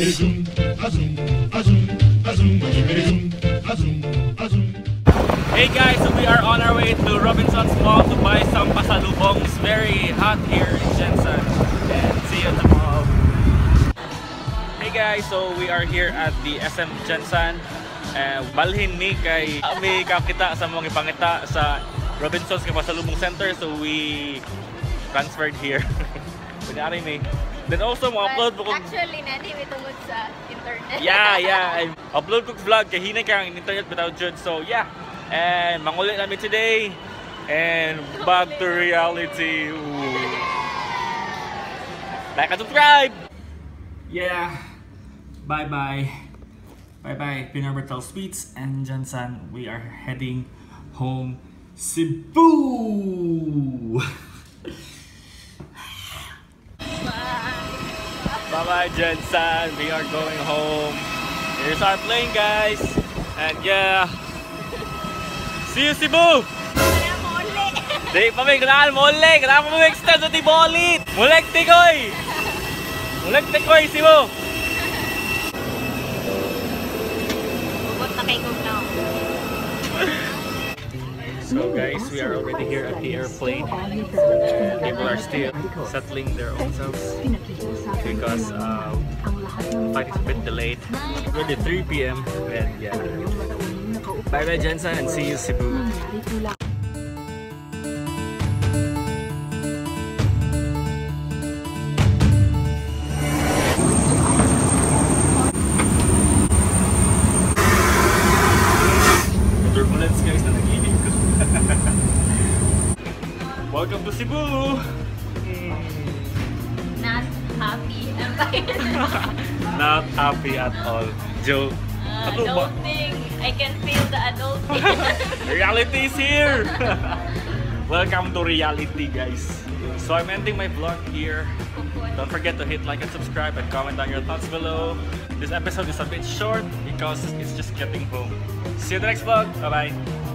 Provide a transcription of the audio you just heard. Hey guys, so we are on our way to Robinson's Mall to buy some pasalubong. It's very hot here in Gensan. And see you at the mall. Hey guys, so we are here at the SM Gensan. Balhin ni kay kami kapita sa mga pangita sa Robinson's kay pasalubong center, so we transferred here. Kunyari ni. Then also mo upload ko actually nani mitungod sa internet. Yeah. Upload ko vlog kay hinay kang internet bitaw jud. So yeah. And mangulit namin today and back to reality. Like and subscribe. Yeah. Bye-bye. Bye-bye, Pinobretel Suites and Gensan. We are heading home, Cebu! Bye-bye, Gensan. We are going home. Here's our plane, guys. And yeah. See you, Cebu! Di pa may ganahan, molek! Ganahan mo extend sa tibolit! Molek, tikoy! Molek, tikoy, Cebu! So guys, we are already here at the airplane. People are still settling their own selves because the flight is a bit delayed. It's already 3 p.m. and yeah. Bye bye Gensan and see you Cebu. Welcome to Cebu! Not happy, am I? Not happy at all. Joe. Adulting. I can feel the adulting. Reality is here! Welcome to reality, guys. So I'm ending my vlog here. Don't forget to hit like and subscribe and comment down your thoughts below. This episode is a bit short because it's just getting home. See you in the next vlog. Bye-bye.